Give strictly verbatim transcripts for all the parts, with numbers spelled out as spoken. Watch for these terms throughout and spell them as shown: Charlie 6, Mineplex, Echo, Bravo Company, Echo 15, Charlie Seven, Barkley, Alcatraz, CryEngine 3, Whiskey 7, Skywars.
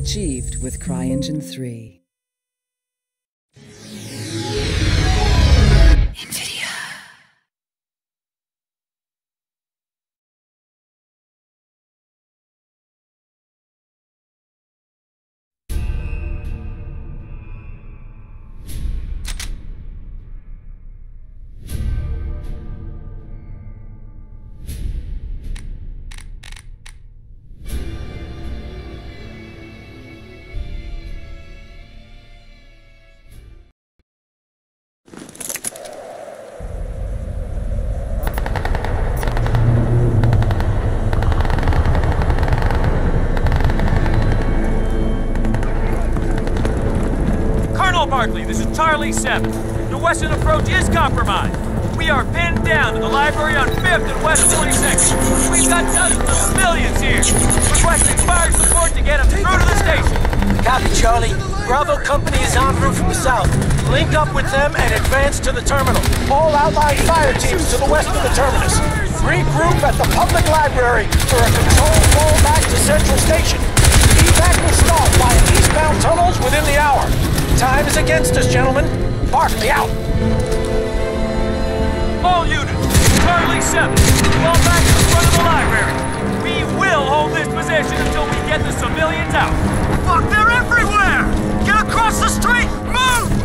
Achieved with CryEngine three. Barkley, this is Charlie seven. The western approach is compromised. We are pinned down to the library on fifth and West twenty-sixth. We've got dozens of civilians here. Requesting fire support to get them through to the station. Copy, Charlie. Bravo Company is en route from the south. Link up with them and advance to the terminal. All outlying fire teams to the west of the terminus. Regroup at the public library for a controlled fall back to Central Station. Evac will stop via eastbound tunnels within the hour. Time is against us, gentlemen. Barkley out! All units, Charlie seven, fall back to the front of the library. We will hold this position until we get the civilians out. Fuck, they're everywhere! Get across the street! Move!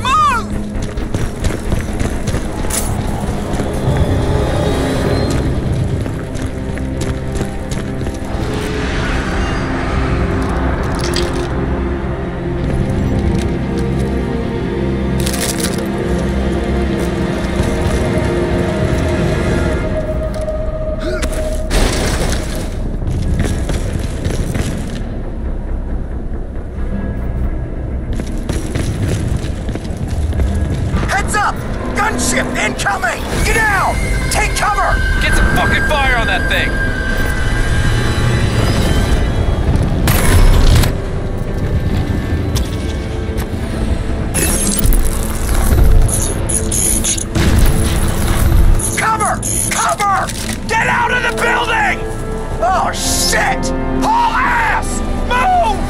Incoming! Get down! Take cover! Get some fucking fire on that thing! Cover! Cover! Get out of the building! Oh, shit! Haul ass! Move!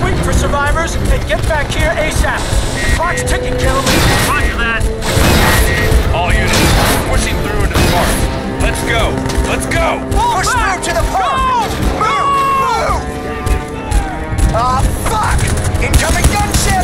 Sweep for survivors and get back here ASAP. Clock's ticking, gentlemen. Roger that. All units, pushing through into the park. Let's go. Let's go. Pull Push back. through to the park. Go! Move. Move. Ah, uh, fuck. Incoming gunships.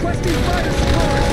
Requesting fire support!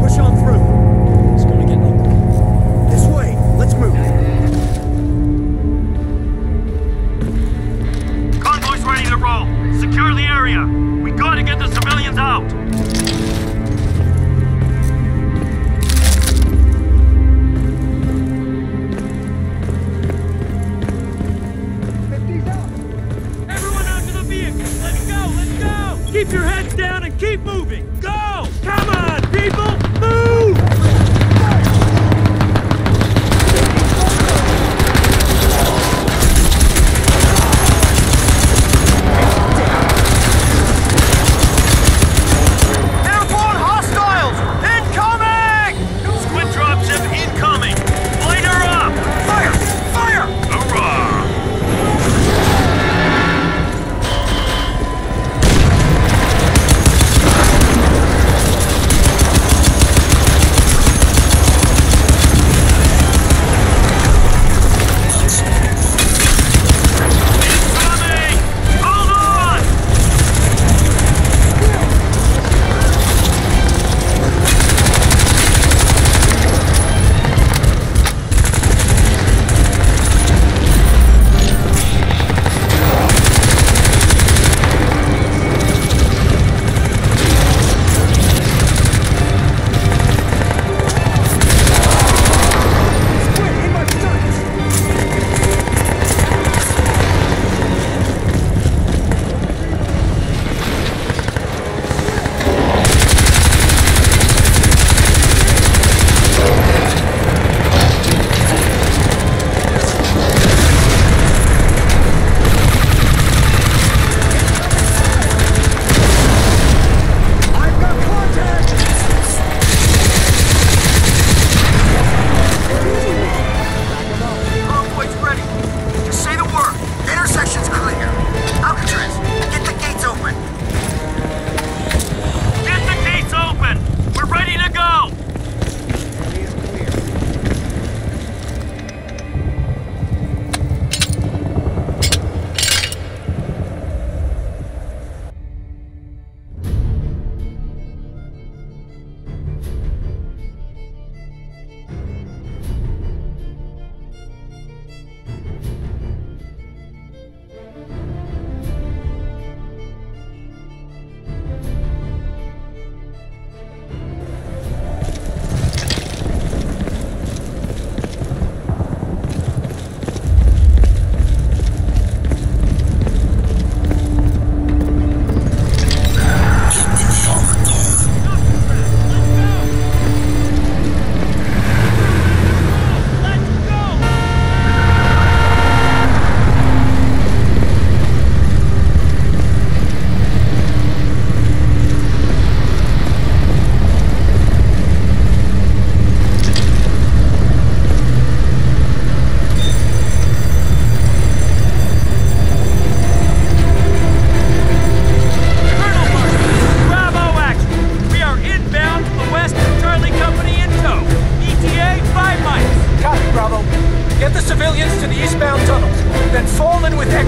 Push on through. It's gonna get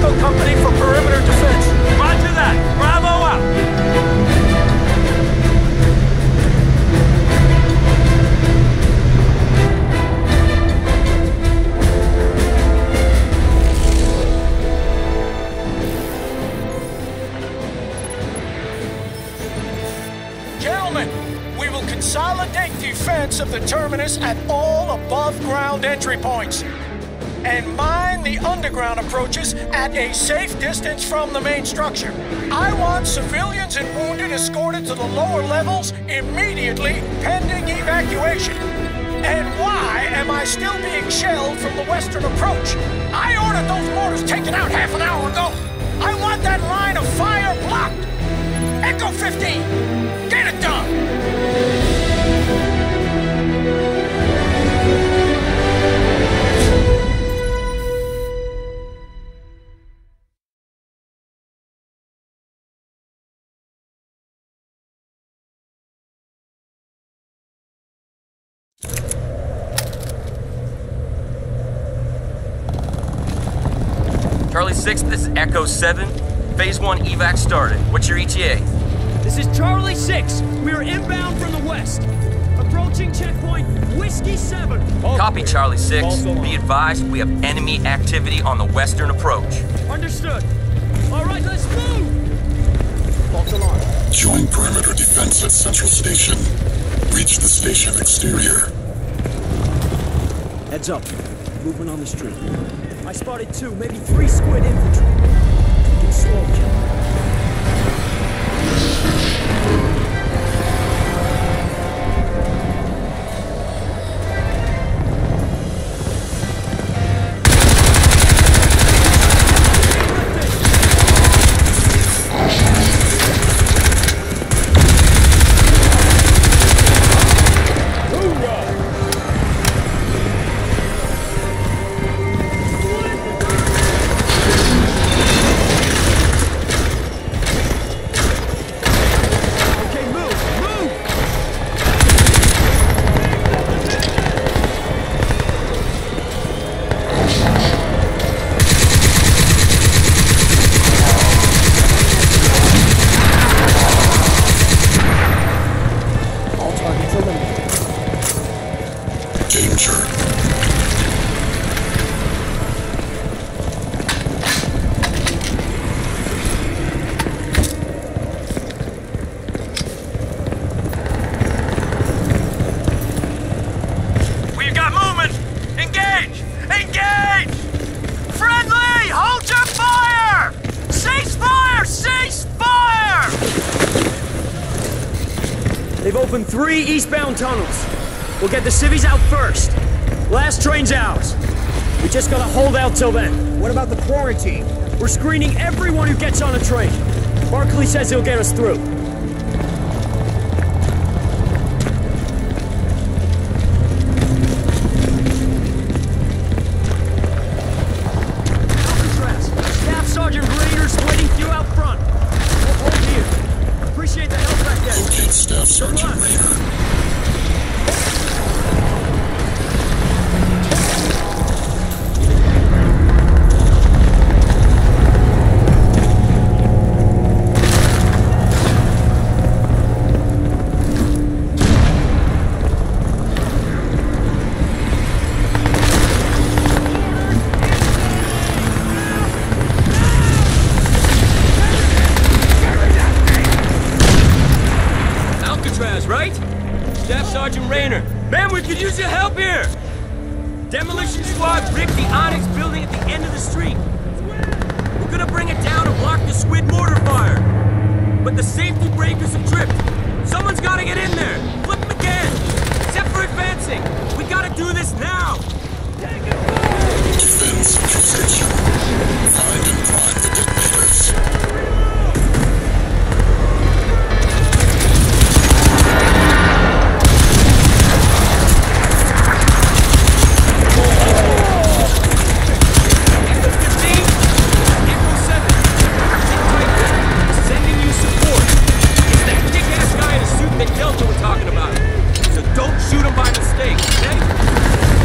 Echo Company for perimeter defense. Roger that. Bravo up. Gentlemen, we will consolidate defense of the terminus at all above-ground entry points, and mine the underground approaches at a safe distance from the main structure. I want civilians and wounded escorted to the lower levels immediately pending evacuation. And why am I still being shelled from the western approach? I ordered those mortars taken out half an hour ago. I want that line of fire blocked. Echo fifteen, get it done! Charlie six, this is Echo seven. Phase one evac started. What's your E T A? This is Charlie six. We are inbound from the west. Approaching checkpoint Whiskey seven. Copy, Charlie six. Be advised, we have enemy activity on the western approach. Understood. All right, let's move! False alarm. Join perimeter defense at Central Station. Reach the station exterior. Heads up. Movement on the street. I spotted two, maybe three squid infantry. Taking slow kill. Hoorah! Three eastbound tunnels. We'll get the civvies out first. Last train's ours. We just gotta hold out till then. What about the quarantine? We're screening everyone who gets on a train. Barkley says he'll get us through. Alcatraz, Staff Sergeant Rainer's waiting for you out front. We'll hold here. Appreciate the help back there. Okay, Staff Sergeant Rainer. Delta we're talking about. So don't shoot him by mistake, okay?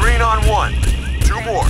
Green on one. Two more.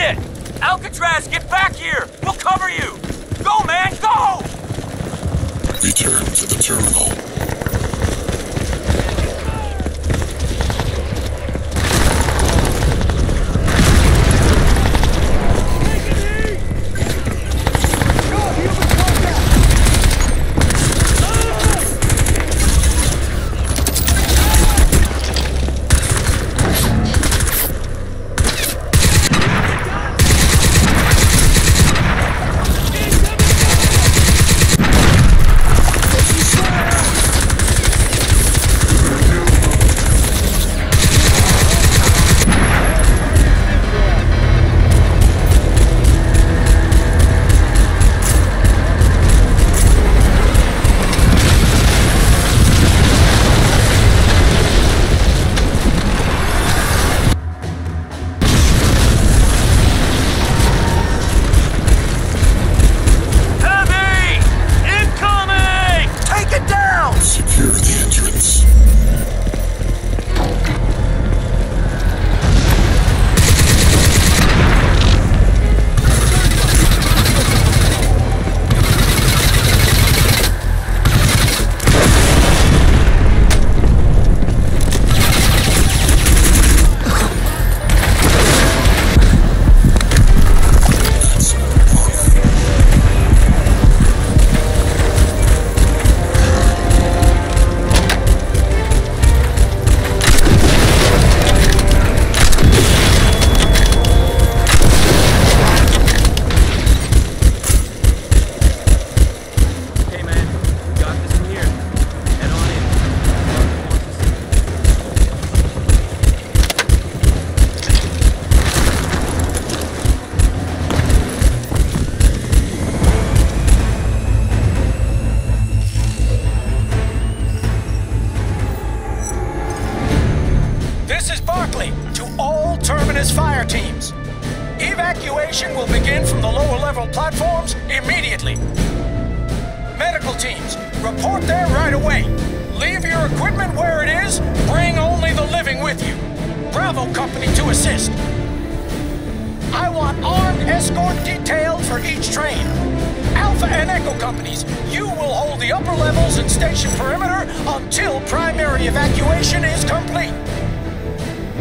it! Alcatraz, get back here! We'll cover you! Go, man, go! Return to the terminal.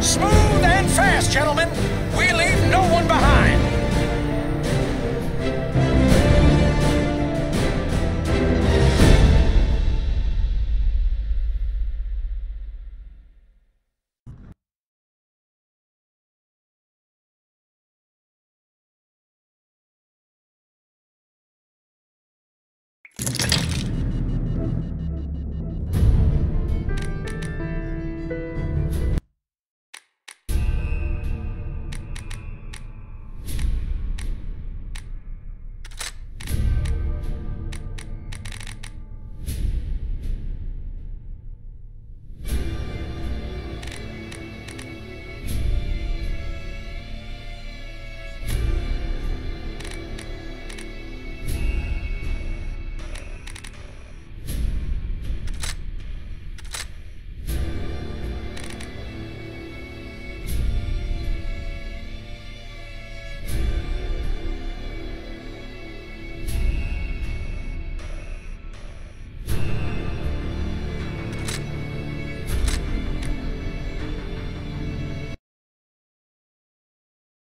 Smooth and fast, gentlemen. We leave no one behind.